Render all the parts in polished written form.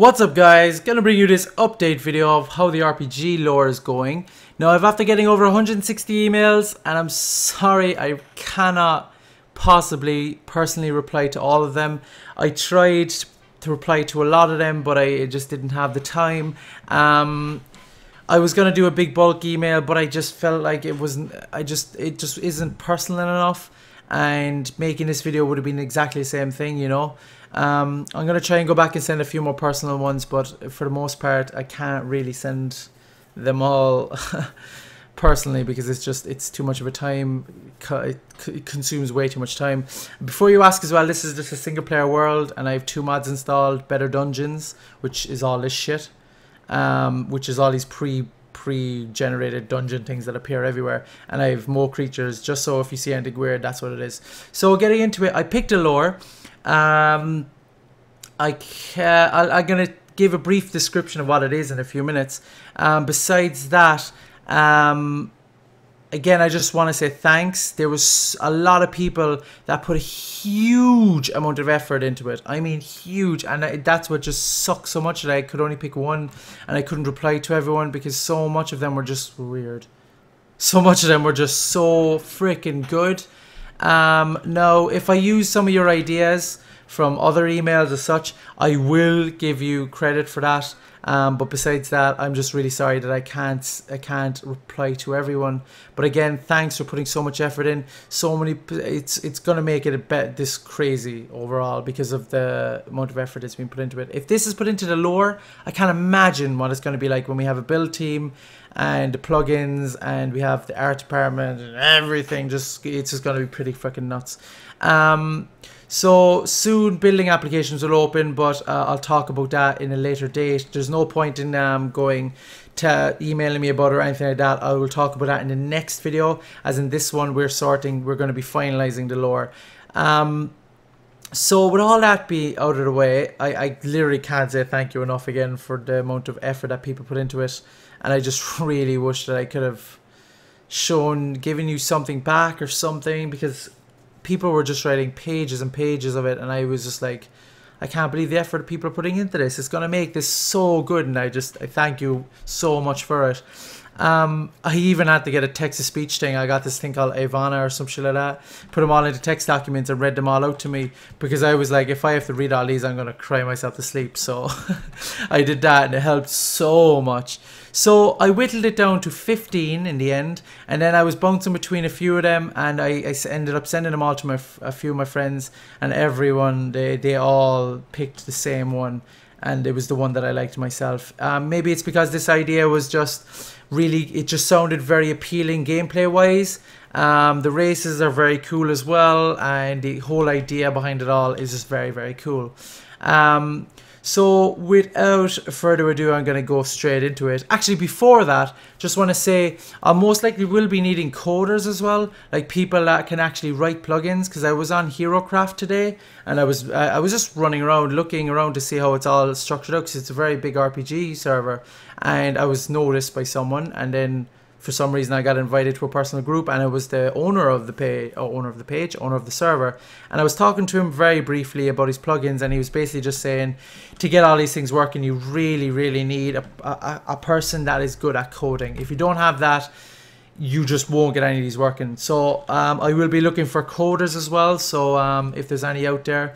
What's up guys, gonna bring you this update video of how the RPG lore is going. Now after getting over 160 emails, and I'm sorry I cannot possibly personally reply to all of them. I tried to reply to a lot of them, but I just didn't have the time. I was gonna do a big bulk email, but I just felt like it just isn't personal enough. And making this video would have been exactly the same thing, you know. I'm going to try and go back and send a few more personal ones, but for the most part I can't really send them all personally because it's too much of a time. It consumes way too much time. Before you ask as well, this is just a single player world and I have two mods installed, Better Dungeons, which is all this shit, which is all these pre-generated dungeon things that appear everywhere, and I have more creatures just so if you see anything weird, that's what it is. So getting into it, I picked a lore. I'm gonna give a brief description of what it is in a few minutes. Besides that, again, I just want to say thanks. There was a lot of people that put a huge amount of effort into it. I mean, huge. And that's what just sucked so much that I could only pick one and I couldn't reply to everyone because so much of them were just weird. So much of them were just so freaking good. Now, if I use some of your ideas from other emails as such, I will give you credit for that. But besides that, I'm just really sorry that I can't reply to everyone. But again, thanks for putting so much effort in. So many, it's gonna make it a bit this crazy overall because of the amount of effort that's been put into it. If this is put into the lore, I can't imagine what it's gonna be like when we have a build team and the plugins and we have the art department and everything. It's just gonna be pretty fucking nuts. So soon building applications will open, but I'll talk about that in a later date. There's no point in going to emailing me about it or anything like that. I will talk about that in the next video. As in this one, we're going to be finalizing the lore. So with all that be out of the way, I literally can't say thank you enough again for the amount of effort that people put into it. And I just really wish that I could have given you something back or something, because people were just writing pages and pages of it, and I was just like, I can't believe the effort people are putting into this. It's going to make this so good, and I thank you so much for it. I even had to get a text-to-speech thing. I got this thing called Ivana or some shit like that. Put them all into text documents and read them all out to me because I was like, if I have to read all these, I'm going to cry myself to sleep. So I did that, and it helped so much. So I whittled it down to 15 in the end, and then I was bouncing between a few of them, and I ended up sending them all to a few of my friends, and everyone, they all picked the same one, and it was the one that I liked myself. Maybe it's because this idea was just really, it just sounded very appealing gameplay wise. The races are very cool as well, and the whole idea behind it all is just very, very cool. So without further ado, I'm going to go straight into it. Actually, before that, just want to say I most likely will be needing coders as well, like people that can actually write plugins, because I was on HeroCraft today and I was just running around, looking around to see how it's all structured out, because it's a very big RPG server, and I was noticed by someone, and then for some reason I got invited to a personal group, and I was the owner of the owner of the server, and I was talking to him very briefly about his plugins, and he was basically just saying to get all these things working you really need a person that is good at coding. If you don't have that, you just won't get any of these working. So I will be looking for coders as well, so if there's any out there,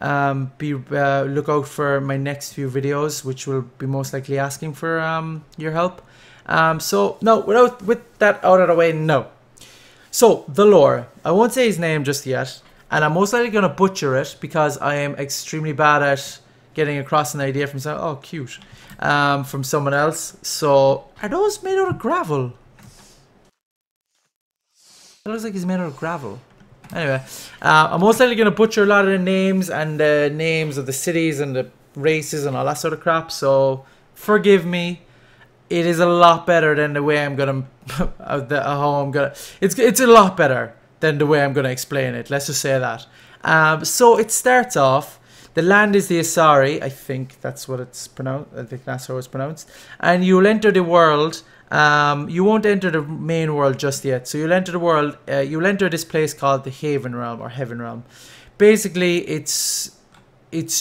look out for my next few videos, which will be most likely asking for your help. So no, with that out of the way, no. So the lore, I won't say his name just yet, and I'm most likely gonna butcher it because I am extremely bad at getting across an idea from someone. Oh, cute. From someone else. So are those made out of gravel? It looks like he's made out of gravel. Anyway, I'm most likely gonna butcher a lot of the names and the names of the cities and the races and all that sort of crap. So forgive me. It is a lot better than the way I'm gonna it's a lot better than the way I'm gonna explain it, let's just say that. So it starts off, the land is the Asarii, I think that's what it's pronounced, I think that's how it's pronounced, and you'll enter the world. You won't enter the main world just yet, so you'll enter the world, you'll enter this place called the Haven Realm or Heaven Realm. Basically it's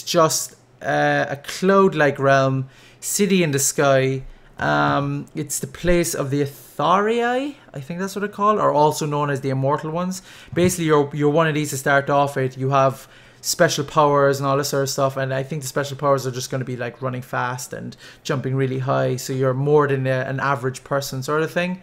just a cloud-like realm, city in the sky. It's the place of the Athari, I think that's what they're called, or also known as the Immortal Ones. Basically, you're one of these to start off with. You have special powers and all this sort of stuff, and I think the special powers are just going to be like running fast and jumping really high, so you're more than an average person sort of thing.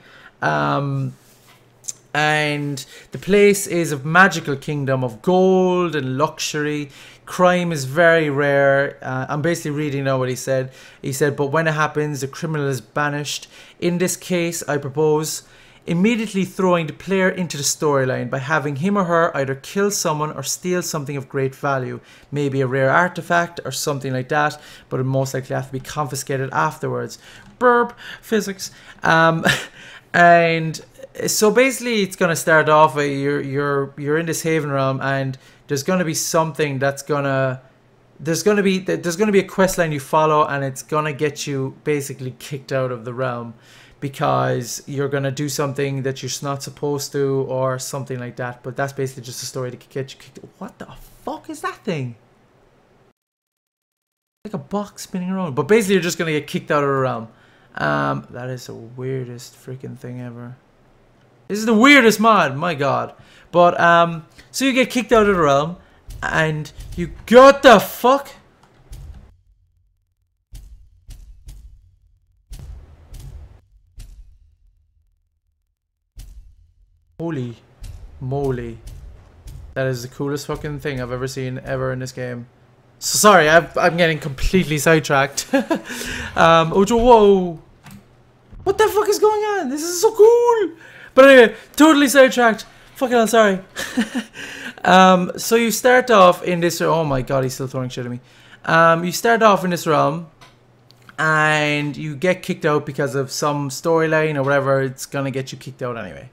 And the place is a magical kingdom of gold and luxury. Crime is very rare. I'm basically reading now what he said. He said, but when it happens, the criminal is banished. In this case, I propose immediately throwing the player into the storyline by having him or her either kill someone or steal something of great value, maybe a rare artifact or something like that, but it most likely have to be confiscated afterwards. Burp, physics. And so basically, it's going to start off. You're in this Haven Realm, and there's going to be something that's going to there's going to be a quest line you follow, and it's going to get you basically kicked out of the realm because you're going to do something that you're not supposed to or something like that. But that's basically just a story to get you kicked. What the fuck is that thing? Like a box spinning around. But basically, you're just going to get kicked out of the realm. That is the weirdest freaking thing ever. This is the weirdest mod, my god. But, so you get kicked out of the realm, and you got the fuck? Holy moly. That is the coolest fucking thing I've ever seen, ever in this game. So sorry, I'm getting completely sidetracked. Whoa. What the fuck is going on? This is so cool! But anyway, totally sidetracked. Fucking hell, sorry. So you start off in this... Oh my god, he's still throwing shit at me. You start off in this realm. And you get kicked out because of some storyline or whatever. It's gonna get you kicked out anyway.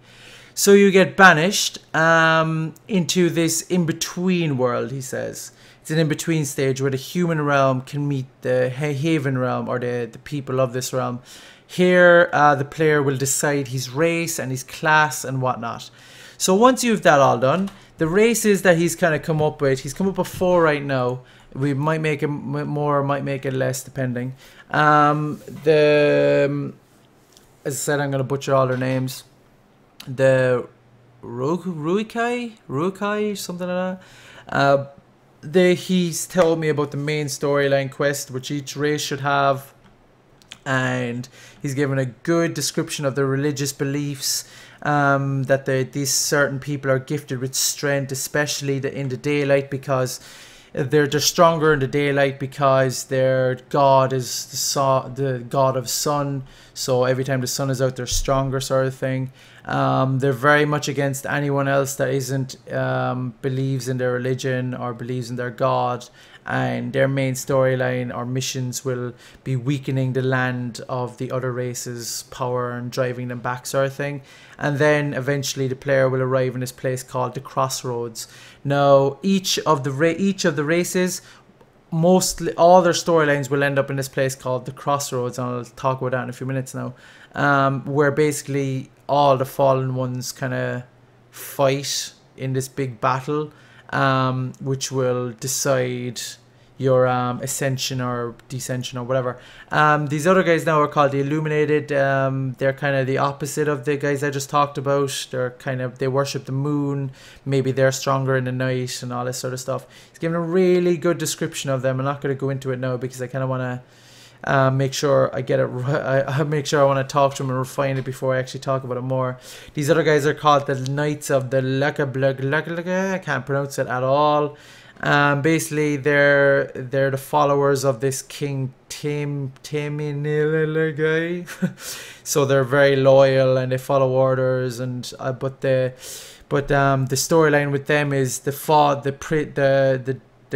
So you get banished into this in-between world, he says. It's an in-between stage where the human realm can meet the Haven Realm or the people of this realm. Here, the player will decide his race and his class and whatnot. So once you've that all done, the races that he's kind of come up with, he's come up with 4 right now. We might make it more, might make it less, depending. As I said, I'm going to butcher all their names. The Ruikai, something like that. He's told me about the main storyline quest, which each race should have. And he's given a good description of the religious beliefs, that these certain people are gifted with strength, especially in the daylight, because they're stronger in the daylight because their god is the god of sun. So every time the sun is out, they're stronger, sort of thing. They're very much against anyone else that isn't believes in their religion or believes in their god. And their main storyline or missions will be weakening the land of the other races' power and driving them back, sort of thing. And then eventually the player will arrive in this place called the Crossroads. Now, each of the races, mostly all their storylines will end up in this place called the Crossroads, and I'll talk about that in a few minutes now. Where basically all the fallen ones kind of fight in this big battle. Which will decide your ascension or descension or whatever. These other guys now are called the Illuminated. They're kind of the opposite of the guys I just talked about. They worship the moon. Maybe they're stronger in the night and all this sort of stuff. He's given a really good description of them. I'm not going to go into it now because I kind of want to make sure I get it right. I make sure I want to talk to them and refine it before I actually talk about it more. These other guys are called the Knights of the Luckablug. I can't pronounce it at all. Basically, they're the followers of this King Timinilla guy. So they're very loyal and they follow orders. And the storyline with them is the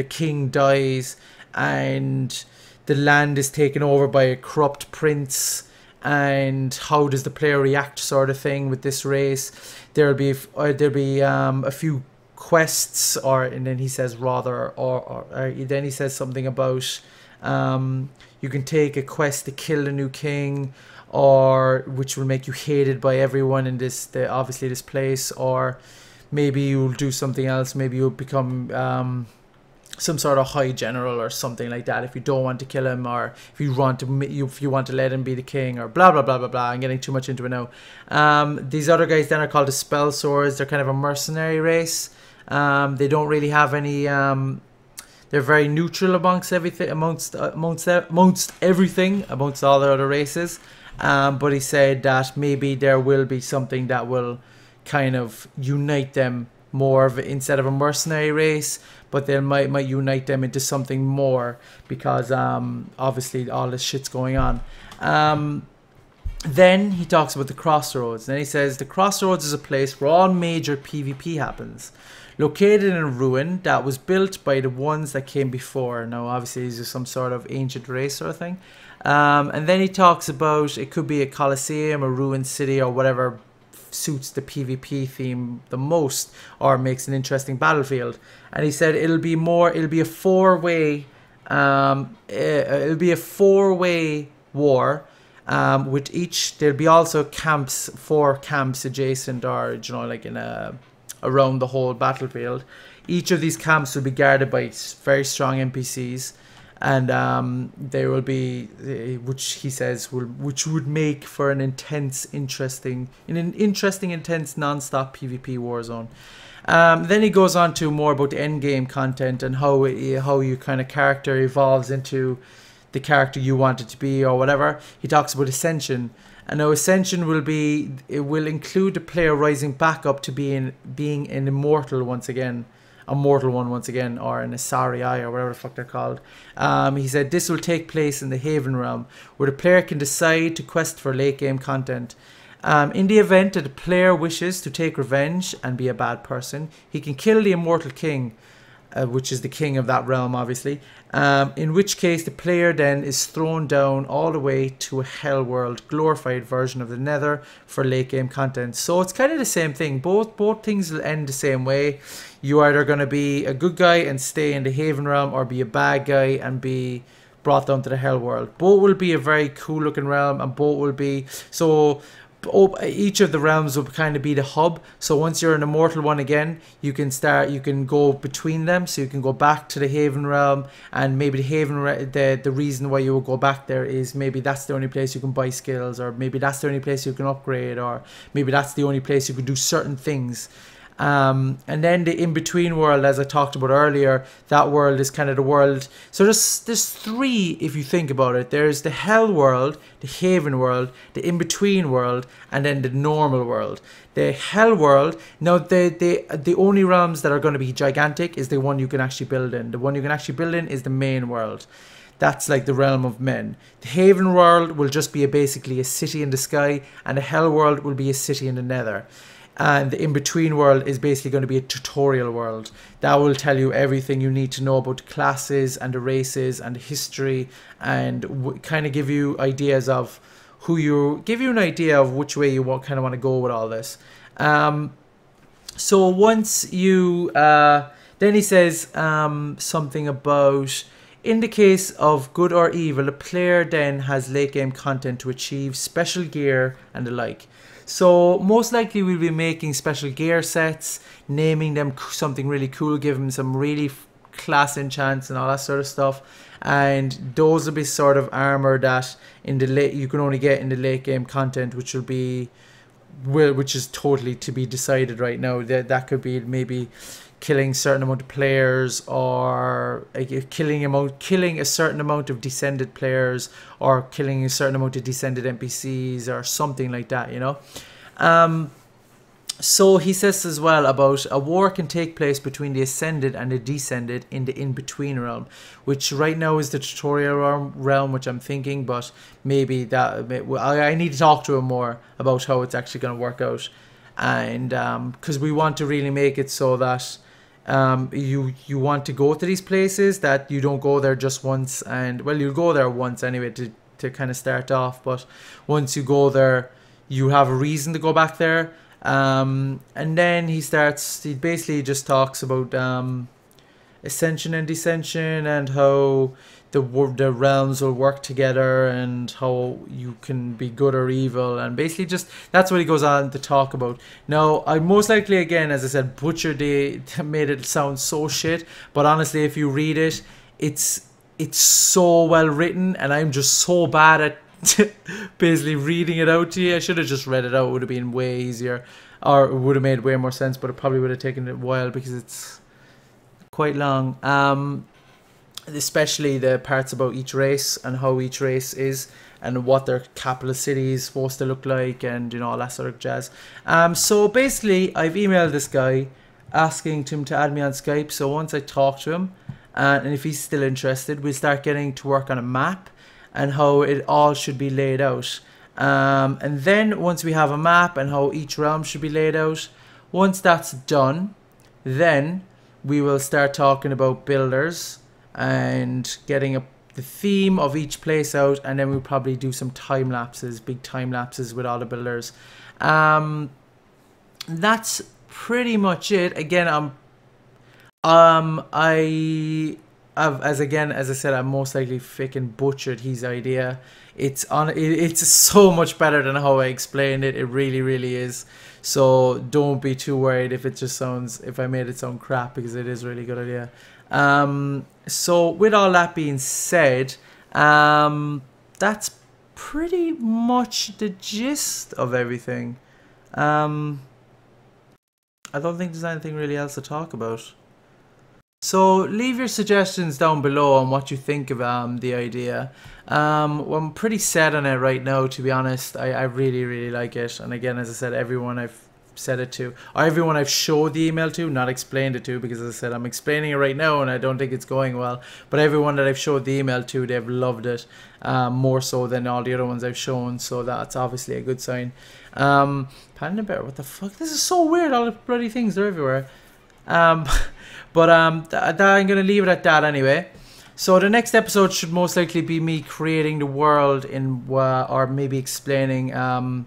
king dies and the land is taken over by a corrupt prince, and how does the player react, sort of thing, with this race. There'll be a few quests, and then he says something about you can take a quest to kill the new king, or which will make you hated by everyone in this place, or maybe you'll do something else. Maybe you'll become some sort of high general or something like that if you don't want to kill him, or if you want to let him be the king, or blah blah blah blah blah. I'm getting too much into it now. These other guys then are called the Spellswords. They're kind of a mercenary race. They don't really have any. They're very neutral amongst everything, amongst all the other races. But he said that maybe there will be something that will kind of unite them more of, instead of a mercenary race, but they might unite them into something more, because obviously all this shit's going on. Then he talks about the Crossroads. Then he says the Crossroads is a place where all major PvP happens. Located in a ruin that was built by the ones that came before. Now, obviously, these are some sort of ancient race sort of thing. And then he talks about it could be a coliseum, a ruined city, or whatever suits the PvP theme the most or makes an interesting battlefield. And he said it'll be a four-way war. With each, there'll be also camps, four camps adjacent, or you know, like in a. Around the whole battlefield. Each of these camps will be guarded by very strong NPCs, and they will be, which he says will, which would make for an intense, intense non-stop PvP war zone. Then he goes on to more about the end game content and how your kind of character evolves into the character you want it to be or whatever. He talks about ascension. And now ascension will be, it will include the player rising back up to being an immortal once again, a mortal one once again, or an Asarii or whatever the fuck they're called. He said this will take place in the Haven Realm, where the player can decide to quest for late game content. In the event that the player wishes to take revenge and be a bad person, he can kill the immortal king, which is the king of that realm, obviously. In which case, the player then is thrown down all the way to a hell world, glorified version of the nether for late game content. So it's kind of the same thing. Both things will end the same way. You're either going to be a good guy and stay in the Haven Realm, or be a bad guy and be brought down to the hell world. Both will be a very cool looking realm, and both will be so. Each of the realms will kind of be the hub. So once you're an immortal one again, you can go between them. So you can go back to the Haven Realm, and maybe the Haven, the reason why you will go back there is maybe that's the only place you can buy skills, or maybe that's the only place you can upgrade, or maybe that's the only place you can do certain things. And then the in-between world, as I talked about earlier, that world is kind of the world. So there's three, if you think about it. There's the hell world, the Haven world, the in-between world, and then the normal world. The hell world, now the only realms that are going to be gigantic is the one you can actually build in. The one you can actually build in is the main world. That's like the realm of men. The Haven world will just be basically a city in the sky, and the hell world will be a city in the nether. And the in-between world is basically going to be a tutorial world. That will tell you everything you need to know about the classes and the races and the history, and kind of give you ideas of who you... give you an idea of which way you want, kind of want to go with all this. So once you... then he says something about... In the case of good or evil, a player then has late-game content to achieve special gear and the like. So most likely we'll be making special gear sets, naming them something really cool, give them some really class enchants and all that sort of stuff. And those will be sort of armor that in the late you can only get in the late game content, which will be which is totally to be decided right now. That could be maybe killing a certain amount of players, or killing a certain amount of descended players, or killing a certain amount of descended NPCs, or something like that, you know. So he says as well about a war can take place between the ascended and the descended in the in-between realm, which right now is the tutorial realm, which I'm thinking, but maybe that I need to talk to him more about how it's actually going to work out, and because we want to really make it so that. You want to go to these places, that you don't go there just once, and well, you'll go there once anyway to kind of start off, but once you go there you have a reason to go back there. And then he basically just talks about ascension and descension, and how the realms will work together and how you can be good or evil, and basically just that's what he goes on to talk about. Now I most likely, again, as I said, butchered it, made it sound so shit, but honestly if you read it, it's so well written, and I'm just so bad at basically reading it out to you. I should have just read it out, it would have been way easier, or it would have made way more sense, but it probably would have taken a while because it's quite long, especially the parts about each race and how each race is and what their capital city is supposed to look like, and you know, all that sort of jazz. So basically I've emailed this guy asking him to add me on Skype, so once I talk to him and if he's still interested, we'll start getting to work on a map and how it all should be laid out. And then once we have a map and how each realm should be laid out, once that's done, then we will start talking about builders and getting the theme of each place out, and then we'll probably do some time lapses, big time lapses with all the builders. That's pretty much it. Again, as I said, I most likely freaking butchered his idea. It's so much better than how I explained it. It really, really is. So don't be too worried if it just sounds, if I made it sound crap, because it is a really good idea. So with all that being said, that's pretty much the gist of everything. I don't think there's anything really else to talk about. So leave your suggestions down below on what you think of the idea. Well, I'm pretty set on it right now, to be honest. I really, really like it. And again, as I said, everyone I've said it to, or everyone I've showed the email to, not explained it to, because as I said, I'm explaining it right now and I don't think it's going well. But everyone that I've showed the email to, they've loved it, more so than all the other ones I've shown. So that's obviously a good sign. Panda bear, what the fuck? This is so weird. All the bloody things are everywhere. I'm going to leave it at that anyway. So the next episode should most likely be me creating the world in, or maybe explaining the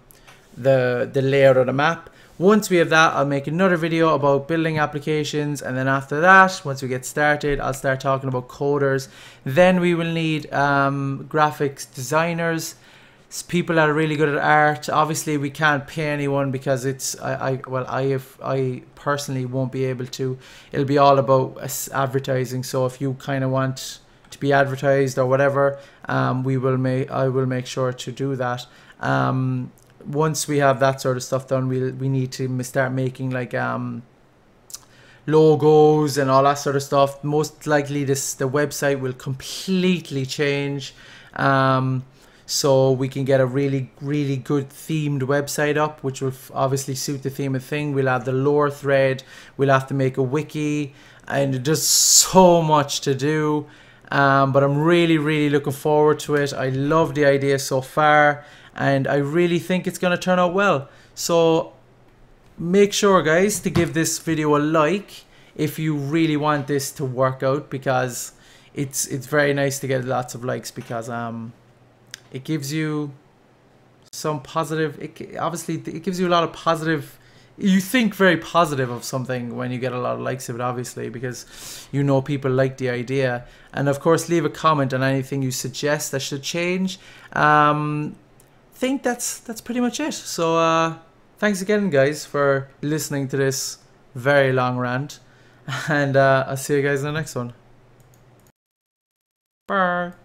layout of the map. Once we have that, I'll make another video about building applications, and then after that, once we get started, I'll start talking about coders. Then we will need graphics designers, people that are really good at art. Obviously we can't pay anyone because it's I personally won't be able to. It'll be all about advertising, so if you kind of want to be advertised or whatever, I will make sure to do that. Once we have that sort of stuff done, we need to start making like logos and all that sort of stuff. Most likely the website will completely change, so we can get a really, really good themed website up, which will obviously suit the theme of thing. We'll have the lore thread, we'll have to make a wiki, and just so much to do. But I'm really, really looking forward to it. I love the idea so far, and I really think it's going to turn out well. So make sure, guys, to give this video a like if you really want this to work out, because it's very nice to get lots of likes, because it gives you some positive, obviously it gives you a lot of positive, you think very positive of something when you get a lot of likes of it, obviously, because you know people like the idea. And of course leave a comment on anything you suggest that should change. I think that's pretty much it. So thanks again, guys, for listening to this very long rant, and I'll see you guys in the next one. Bye.